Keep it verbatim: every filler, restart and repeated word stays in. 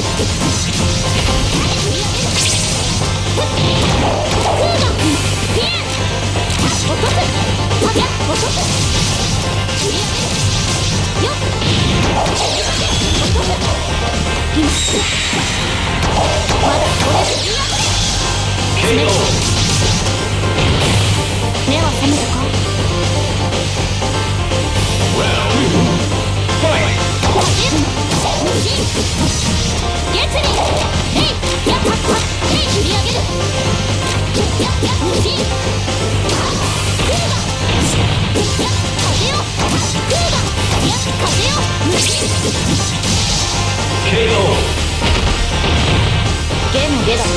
ケーオー ゲームゲーだね。